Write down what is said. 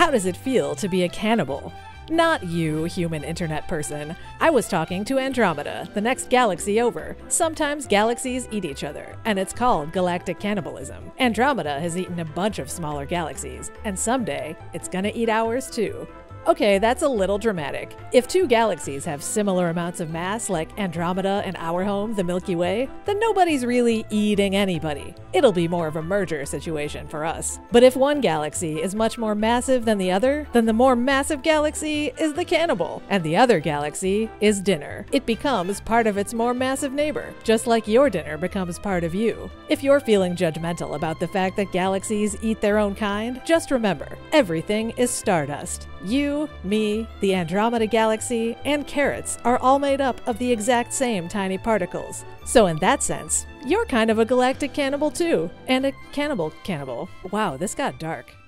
How does it feel to be a cannibal? Not you, human internet person. I was talking to Andromeda, the next galaxy over. Sometimes galaxies eat each other, and it's called galactic cannibalism. Andromeda has eaten a bunch of smaller galaxies, and someday it's gonna eat ours too. Okay, that's a little dramatic. If two galaxies have similar amounts of mass, like Andromeda and our home, the Milky Way, then nobody's really eating anybody. It'll be more of a merger situation for us. But if one galaxy is much more massive than the other, then the more massive galaxy is the cannibal, and the other galaxy is dinner. It becomes part of its more massive neighbor, just like your dinner becomes part of you. If you're feeling judgmental about the fact that galaxies eat their own kind, just remember, everything is stardust. You, me, the Andromeda Galaxy, and carrots are all made up of the exact same tiny particles. So in that sense, you're kind of a galactic cannibal too, and a cannibal. Wow, this got dark.